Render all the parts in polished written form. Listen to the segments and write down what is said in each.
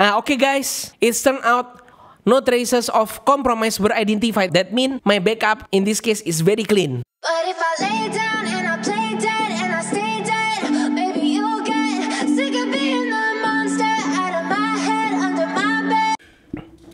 Okay guys, it's turned out no traces of compromise were identified. That means my backup in this case is very clean. But if I lay down and I play dead and I stay dead, maybe you'll get sick of being the monster out of my head, under my bed.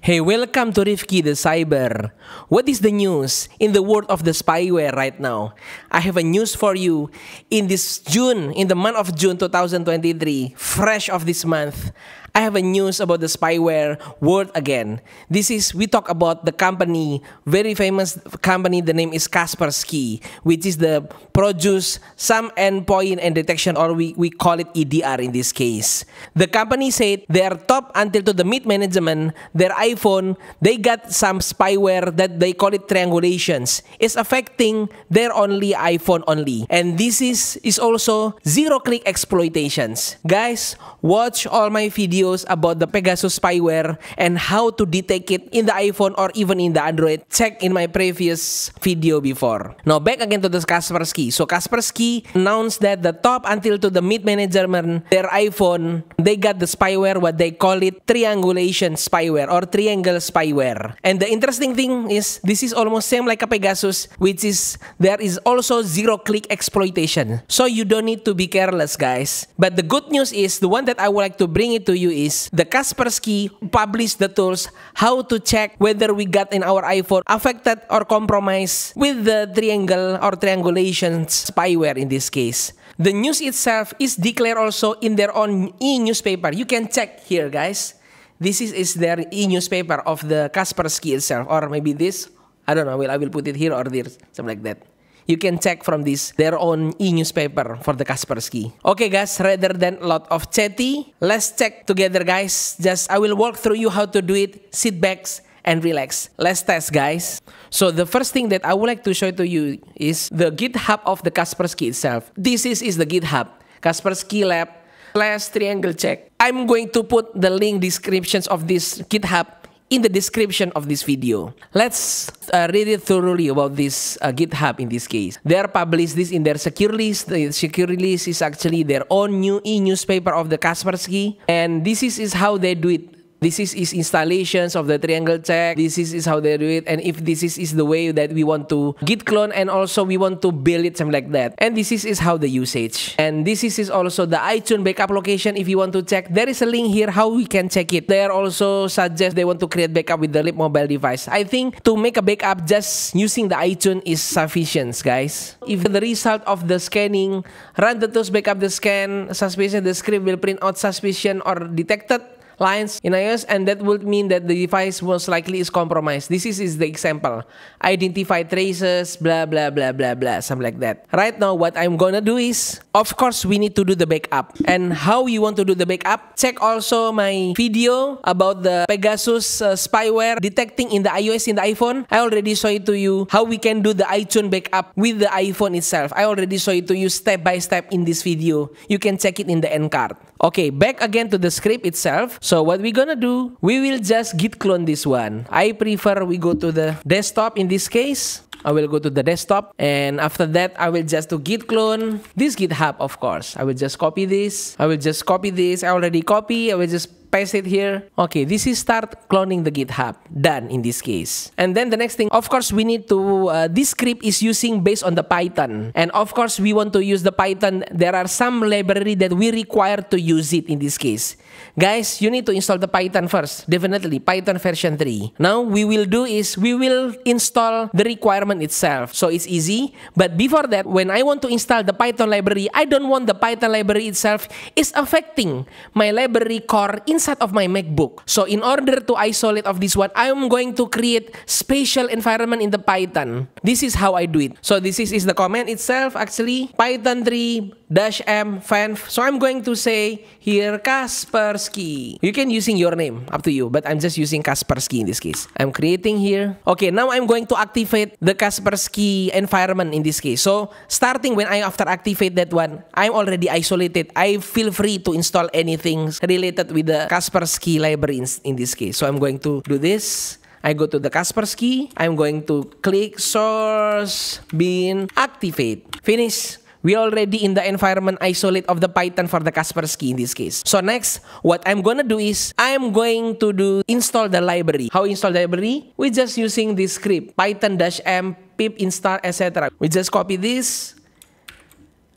Hey, welcome to Rifky the Cyber. What is the news in the world of the spyware right now? I have a news for you. In this June, in the month of June 2023, fresh of this month, I have a news about the spyware world again. This is, we talk about the company, very famous company, the name is Kaspersky, which is the produce some endpoint and detection, or we call it EDR in this case. The company said their top until to the mid-management, their iPhone, they got some spyware that they call it triangulations. It's affecting their only iPhone only. And this is also zero-click exploitations. Guys, watch all my videos about the Pegasus spyware and how to detect it in the iPhone or even in the Android. Check in my previous video before. Now back again to the Kaspersky. So Kaspersky announced that the top until to the mid-management, their iPhone, they got the spyware, what they call it triangulation spyware or triangle spyware. And the interesting thing is this is almost same like a Pegasus, which is there is also zero-click exploitation. So you don't need to be careless, guys. But the good news is the one that I would like to bring it to you is the Kaspersky published the tools how to check whether we got in our iPhone affected or compromised with the triangle or triangulation spyware in this case. The news itself is declared also in their own e-newspaper. You can check here, guys. This is their e-newspaper of the Kaspersky itself, or maybe this. I don't know. I will put it here or there, something like that. You can check from this, their own e-newspaper for the Kaspersky. Okay guys, rather than a lot of chatty, let's check together guys. Just I will walk through you how to do it. Sit back and relax. Let's test guys. So the first thing that I would like to show to you is the GitHub of the Kaspersky itself. This is the GitHub, Kaspersky Lab / triangle check. I'm going to put the link descriptions of this GitHub in the description of this video. Let's read it thoroughly about this GitHub in this case. They published this in their Secure List. The Secure List is actually their own new e-newspaper of the Kaspersky. And this is how they do it. This is installations of the triangle check. This is how they do it. And if this is the way that we want to git clone and also we want to build it, something like that. And this is how the usage. And this is also the iTunes backup location. If you want to check, there is a link here how we can check it. They also suggest they want to create backup with the mobile device. I think to make a backup just using the iTunes is sufficient, guys. If the result of the scanning, run the tools, backup the scan, suspicion, the script will print out suspicion or detected lines in iOS, and that would mean that the device most likely is compromised. This is the example. Identify traces, blah, blah, blah, blah, blah, something like that. Right now, what I'm gonna do is, of course, we need to do the backup. And how you want to do the backup? Check also my video about the Pegasus spyware detecting in the iOS, in the iPhone. I already show it to you how we can do the iTunes backup with the iPhone itself. I already show it to you step by step in this video. You can check it in the end card. Okay, back again to the script itself. So what we're gonna do, we will just git clone this one. I prefer we go to the desktop in this case. I will go to the desktop, and after that, I will just do git clone this GitHub, of course. I will just copy this. I will just copy this. I already copy. I will just paste it here. Okay, this is start cloning the GitHub. Done in this case. And then the next thing, of course, we need to, this script is using based on the Python. And of course, we want to use the Python. There are some library that we require to use it in this case. Guys, you need to install the Python first. Definitely, Python version 3. Now, we will do is, we will install the requirement itself. So it's easy. But before that, when I want to install the Python library, I don't want the Python library itself is affecting my library core inside of my MacBook. So in order to isolate of this one, I am going to create spatial environment in the Python. This is how I do it. So this is the command itself actually. Python 3-m fenv. So I'm going to say here Kaspersky. You can using your name, up to you. But I'm just using Kaspersky in this case. I'm creating here. Okay, now I'm going to activate the Kaspersky environment in this case. So starting when I after activate that one, I'm already isolated. I feel free to install anything related with the Kaspersky library in this case. So I'm going to do this. I go to the Kaspersky. I'm going to click source bin activate. Finish. we're already in the environment isolate of the Python for the Kaspersky in this case. So next, what I'm gonna do is I'm going to do install the library. How install the library? We're just using this script, python-m pip install etc. We just copy this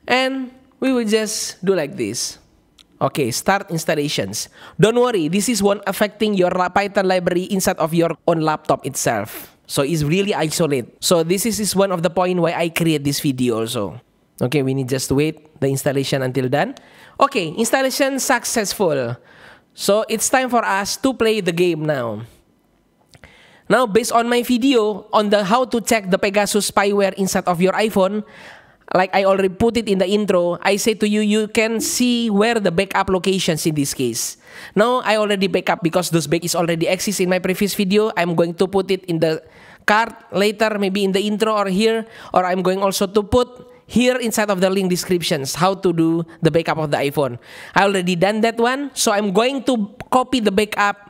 and we will just do like this. Okay, start installations. Don't worry, this is one affecting your Python library inside of your own laptop itself. So it's really isolated. So this is one of the point why I create this video also. Okay, we need just to wait the installation until then. Okay, installation successful. So it's time for us to play the game now. Now, based on my video on the how to check the Pegasus spyware inside of your iPhone, like I already put it in the intro, I say to you, you can see where the backup locations in this case. Now, I already backup because those backup is already exist in my previous video. I'm going to put it in the card later, maybe in the intro or here, or I'm going also to put here inside of the link descriptions, how to do the backup of the iPhone. I already done that one, so I'm going to copy the backup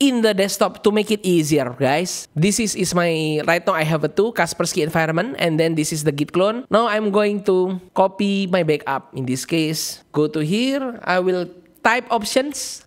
in the desktop to make it easier, guys. This is my, right now I have a two Kaspersky environment, and then this is the Git clone. Now I'm going to copy my backup. In this case, go to here, I will type options,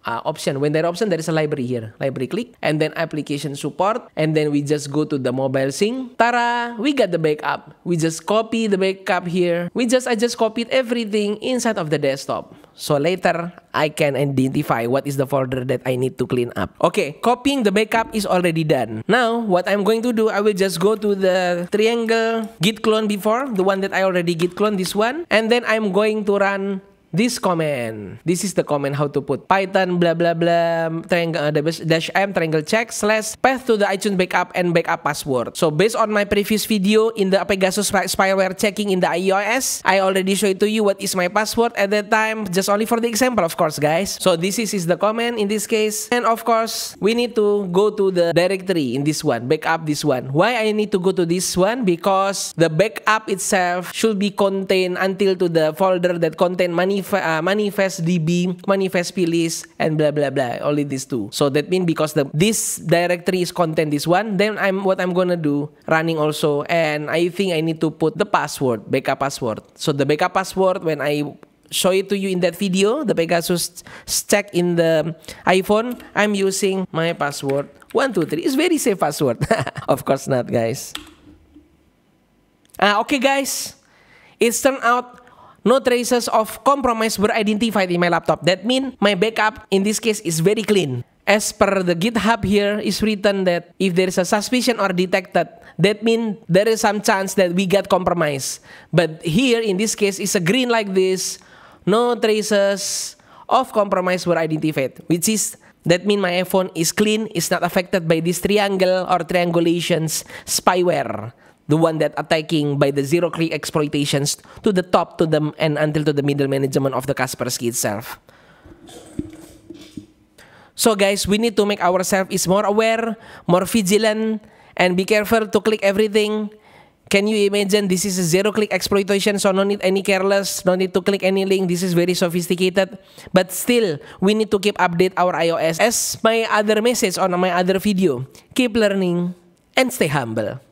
when there are options, there is a library here, library click, and then application support, and then we just go to the mobile sync. Tara, we got the backup. We just copy the backup here. I just copied everything inside of the desktop. So later, I can identify what is the folder that I need to clean up. Okay, copying the backup is already done. Now, what I'm going to do, I will just go to the triangle git clone before, the one that I already git clone, this one. And then I'm going to run this command. This is the command how to put python blah blah blah -m triangle check / path to the iTunes backup and backup password. So based on my previous video in the Pegasus spyware checking in the iOS, I already showed to you what is my password at that time, just only for the example, of course, guys. So this is the command in this case. And of course, we need to go to the directory in this one, backup this one. Why I need to go to this one? Because the backup itself should be contained until to the folder that contain Manifest DB, Manifest plist, and blah blah blah, only these two. So that means because this directory is contain this one, then what I'm gonna do, running also, and I think I need to put the password, backup password. So the backup password, when I show it to you in that video, the Pegasus check in the iPhone, I'm using my password 123. It's very safe password. Of course not, guys. Okay, guys, it's turned out no traces of compromise were identified in my laptop. That means my backup in this case is very clean. As per the GitHub here, is written that if there is a suspicion or detected, that means there is some chance that we got compromised. But here in this case, it's a green like this. No traces of compromise were identified, which is, that means my iPhone is clean, is not affected by this triangle or triangulations spyware. The one that attacking by the zero-click exploitations to the top, to them, and until to the middle management of the Kaspersky itself. So guys, we need to make ourselves is more aware, more vigilant, and be careful to click everything. Can you imagine? This is a zero-click exploitation, so no need any careless, no need to click any link. This is very sophisticated. But still, we need to keep update our iOS. As my other message on my other video, keep learning and stay humble.